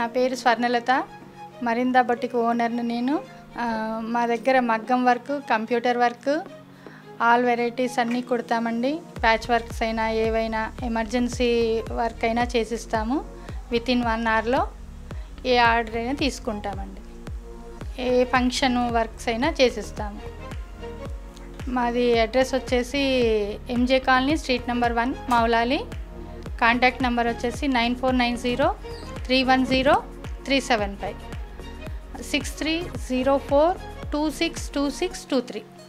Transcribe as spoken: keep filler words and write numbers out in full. నా పేరు స్వర్ణలత మరింద బొటిక్ ఓనర్ను నేను మా దగ్గర మగ్గం work computer work all varieties అన్నీ కుడతామండి ప్యాచ్ వర్క్స్ అయినా ఏవైనా ఎమర్జెన్సీ వర్క్ అయినా చేసిస్తాము విత్ ఇన్ వన్ అవర్ లో ఏ ఆర్డర్ అయినా తీసుకుంటామండి ఏ ఫంక్షన్ వర్క్స్ అయినా చేసిస్తాము మాది అడ్రస్ వచ్చేసి MJ colony street number one Moula Ali contact number వచ్చేసి nine four nine zero three one zero three seven five six three zero four two six two six two three